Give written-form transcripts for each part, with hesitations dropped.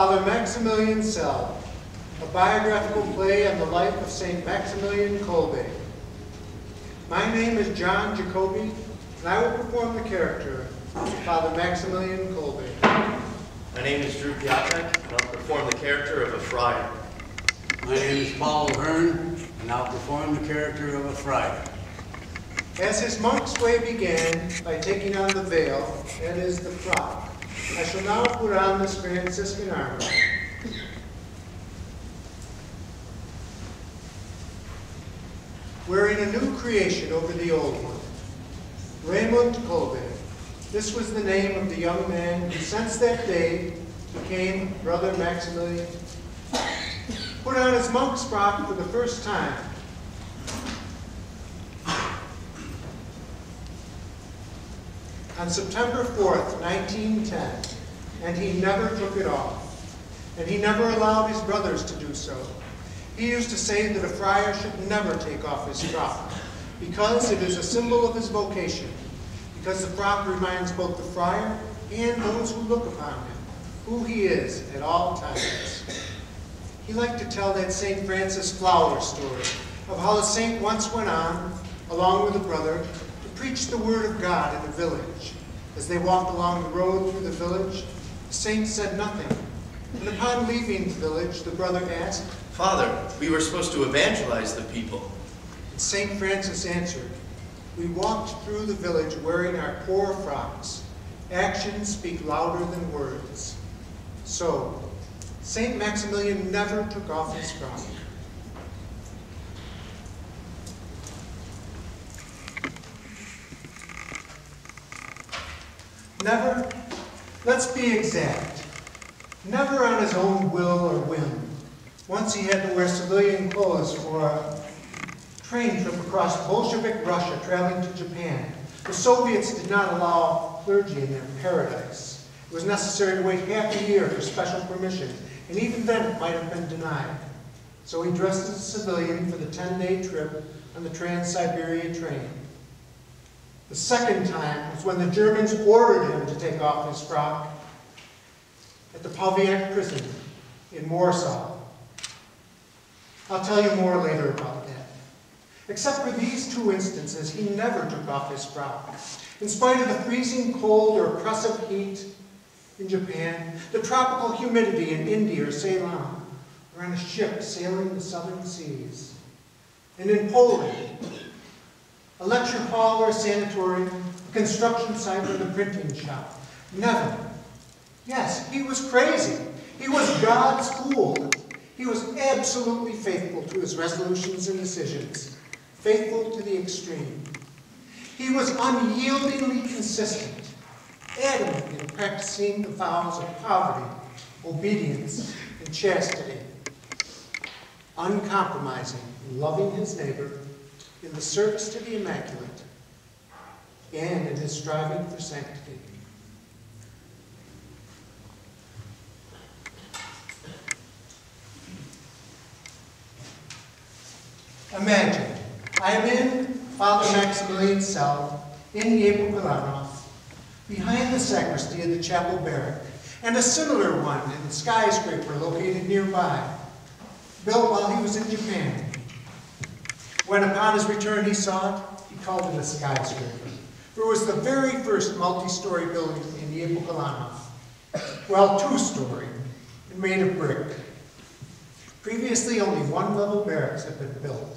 Father Maximilian's Cell, a biographical play on the life of Saint Maximilian Kolbe. My name is John Jacoby, and I will perform the character of Father Maximilian Kolbe. My name is Drew Pawiak, and I'll perform the character of a friar. My name is Paul Hearn, and I'll perform the character of a friar. As his monk's way began by taking on the veil, that is the frock, I shall now put on this Franciscan armor. Wearing a new creation over the old one. Raymond Kolbe. This was the name of the young man who since that day became Brother Maximilian. Put on his monk's frock for the first time. On September 4th, 1910, and he never took it off, and he never allowed his brothers to do so. He used to say that a friar should never take off his frock, because it is a symbol of his vocation, because the frock reminds both the friar and those who look upon him, who he is at all times. He liked to tell that St. Francis flower story of how the saint once went on, along with a brother, preached the word of God in the village. As they walked along the road through the village, the saint said nothing. And upon leaving the village, the brother asked, "Father, we were supposed to evangelize the people." And St. Francis answered, "We walked through the village wearing our poor frocks. Actions speak louder than words." So, St. Maximilian never took off his frock. Never, let's be exact, never on his own will or whim. Once he had to wear civilian clothes for a train trip across Bolshevik Russia, traveling to Japan. The Soviets did not allow clergy in their paradise. It was necessary to wait half a year for special permission, and even then it might have been denied. So he dressed as a civilian for the 10-day trip on the Trans-Siberian train. The second time was when the Germans ordered him to take off his frock at the Pawiak prison in Warsaw. I'll tell you more later about that. Except for these two instances, he never took off his frock. In spite of the freezing cold or oppressive heat in Japan, the tropical humidity in India or Ceylon, or on a ship sailing the southern seas, and in Poland, a lecture hall or a sanatorium, a construction site or the printing shop. Never. Yes, he was crazy. He was God's fool. He was absolutely faithful to his resolutions and decisions, faithful to the extreme. He was unyieldingly consistent, adamant in practicing the vows of poverty, obedience, and chastity, uncompromising in loving his neighbor, in the service to the Immaculate, and in his striving for sanctity. Imagine, I am in Father Maximilian's cell in Niepokalanów, behind the sacristy of the chapel barrack, and a similar one in the skyscraper located nearby, built while he was in Japan. When upon his return he saw it, he called it a skyscraper, for it was the very first multi-story building in Niepokalanów. Well, two-story, and made of brick. Previously, only one-level barracks had been built,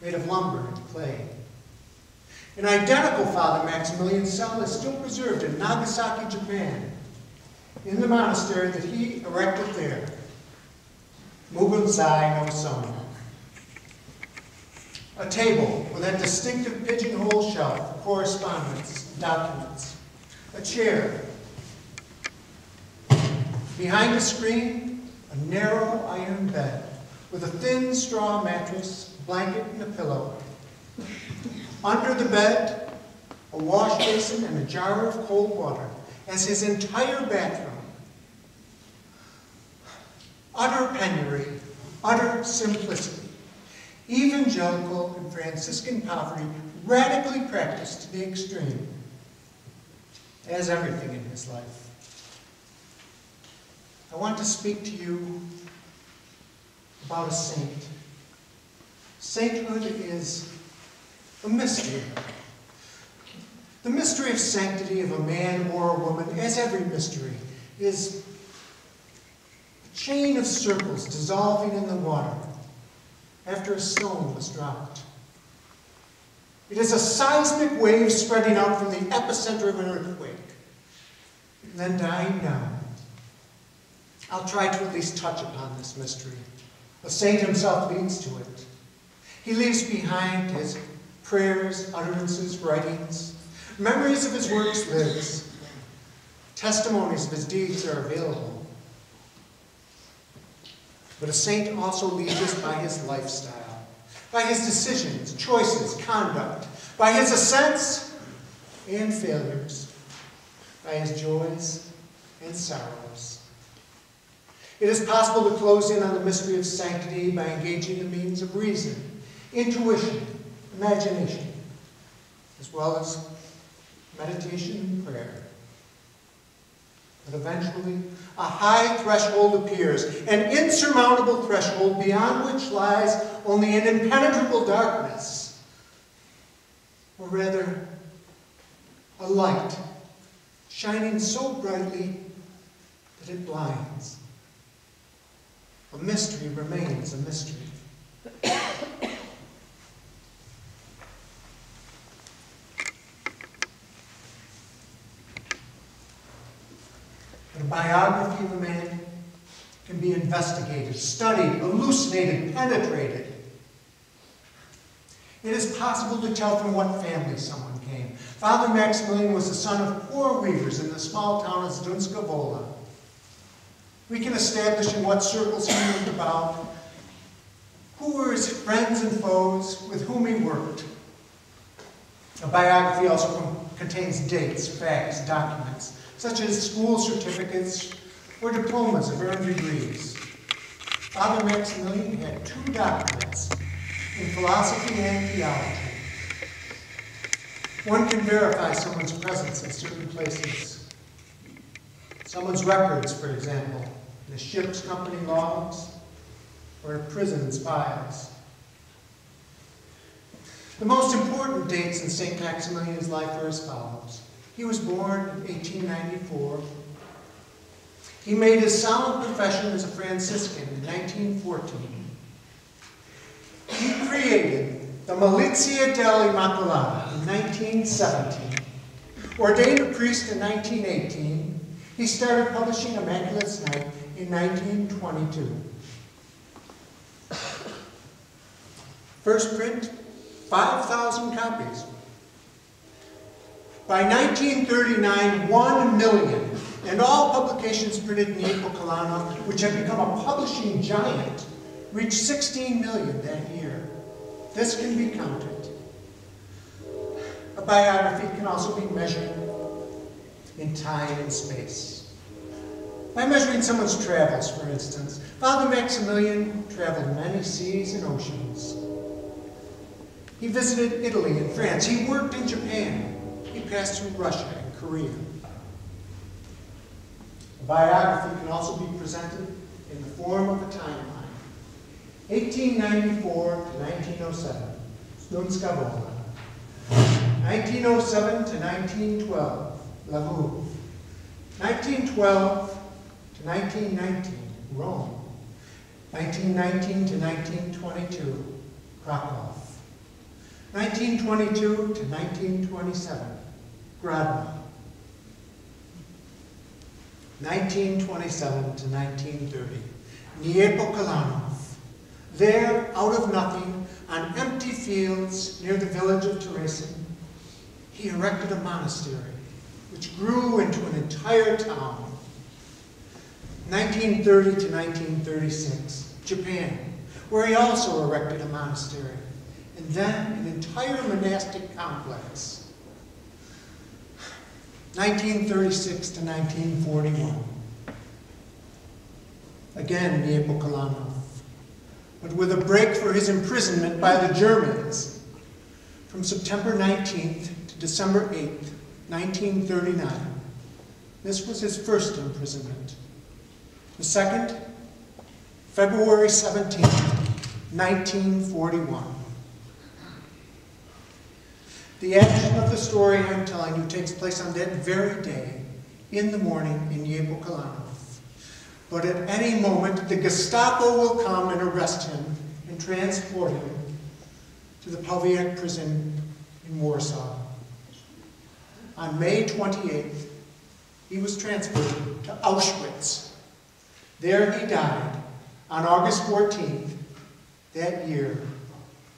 made of lumber and clay. An identical Father Maximilian's cell is still preserved in Nagasaki, Japan, in the monastery that he erected there, Mugunsai no Soma. A table with that distinctive pigeonhole shelf of correspondence and documents. A chair. Behind a screen, a narrow iron bed with a thin straw mattress, blanket, and a pillow. Under the bed, a wash basin and a jar of cold water as his entire bathroom. Utter penury, utter simplicity. Evangelical and Franciscan poverty radically practiced to the extreme, as everything in his life. I want to speak to you about a saint. Sainthood is a mystery. The mystery of sanctity of a man or a woman, as every mystery, is a chain of circles dissolving in the water after a stone was dropped. It is a seismic wave spreading out from the epicenter of an earthquake, and then dying down. I'll try to at least touch upon this mystery. The saint himself leads to it. He leaves behind his prayers, utterances, writings. Memories of his works lives. Testimonies of his deeds are available. But a saint also leads us by his lifestyle, by his decisions, choices, conduct, by his ascents and failures, by his joys and sorrows. It is possible to close in on the mystery of sanctity by engaging the means of reason, intuition, imagination, as well as meditation and prayer. But eventually, a high threshold appears, an insurmountable threshold beyond which lies only an impenetrable darkness, or rather, a light shining so brightly that it blinds. A mystery remains a mystery. The biography of a man can be investigated, studied, elucidated, penetrated. It is possible to tell from what family someone came. Father Maximilian was the son of poor weavers in the small town of Zduńska Wola. We can establish in what circles he moved about, who were his friends and foes, with whom he worked. A biography also contains dates, facts, documents, such as school certificates or diplomas of earned degrees. Father Maximilian had two doctorates in philosophy and theology. One can verify someone's presence in certain places. Someone's records, for example, in a ship's company logs or in a prison's files. The most important dates in St. Maximilian's life are as follows. He was born in 1894. He made his solemn profession as a Franciscan in 1914. He created the Milizia dell'Immacolata in 1917. Ordained a priest in 1918, he started publishing Immaculate Night in 1922. First print, 5,000 copies. By 1939, 1 million, and all publications printed in Niepokalanów, which had become a publishing giant, reached 16 million that year. This can be counted. A biography can also be measured in time and space. By measuring someone's travels, for instance, Father Maximilian traveled many seas and oceans. He visited Italy and France. He worked in Japan. He passed through Russia and Korea. A biography can also be presented in the form of a timeline. 1894 to 1907, Zduńska Wola. 1907 to 1912, Lwów. 1912 to 1919, Rome. 1919 to 1922, Krakow. 1922 to 1927, Gradna. 1927 to 1930, Niepokalanów. There, out of nothing, on empty fields near the village of Teresin, he erected a monastery, which grew into an entire town. 1930 to 1936, Japan, where he also erected a monastery, and then an entire monastic complex. 1936 to 1941. Again, Niepokalanów, but with a break for his imprisonment by the Germans. From September 19th to December 8th, 1939. This was his first imprisonment. The second, February 17, 1941. The action of the story I'm telling you takes place on that very day, in the morning in Niepokalanów. But at any moment, the Gestapo will come and arrest him and transport him to the Pawiak prison in Warsaw. On May 28th, he was transported to Auschwitz. There he died on August 14th, that year,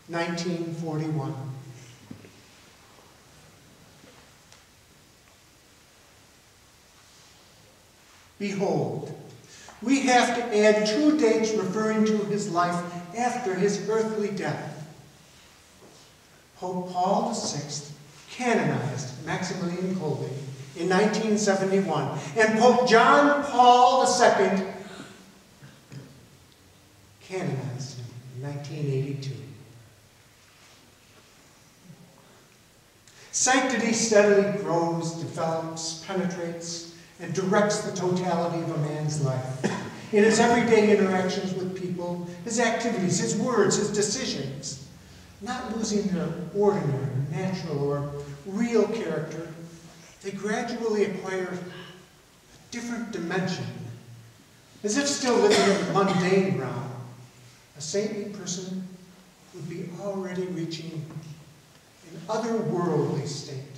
1941. Behold, we have to add 2 dates referring to his life after his earthly death. Pope Paul VI canonized Maximilian Kolbe in 1971, and Pope John Paul II canonized him in 1982. Sanctity steadily grows, develops, penetrates, and directs the totality of a man's life in his everyday interactions with people, his activities, his words, his decisions, not losing their ordinary, natural, or real character. They gradually acquire a different dimension, as if still living in the mundane realm. A saintly person would be already reaching an otherworldly state.